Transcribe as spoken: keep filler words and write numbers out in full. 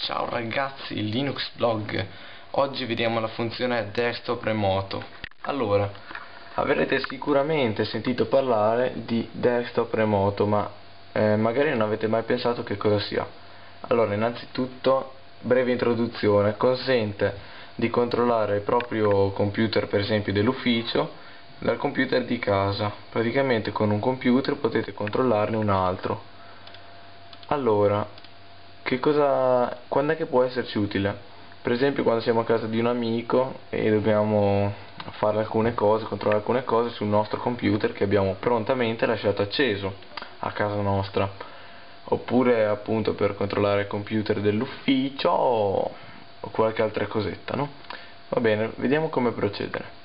Ciao ragazzi, Linux Blog. Oggi vediamo la funzione desktop remoto. Allora, avrete sicuramente sentito parlare di desktop remoto, ma eh, magari non avete mai pensato che cosa sia. Allora, innanzitutto, breve introduzione: consente di controllare il proprio computer, per esempio dell'ufficio, dal computer di casa. Praticamente con un computer potete controllarne un altro. Allora, Che cosa, quando è che può esserci utile? Per esempio quando siamo a casa di un amico e dobbiamo fare alcune cose, controllare alcune cose sul nostro computer che abbiamo prontamente lasciato acceso a casa nostra, oppure appunto per controllare il computer dell'ufficio o qualche altra cosetta, no? Va bene, vediamo come procedere.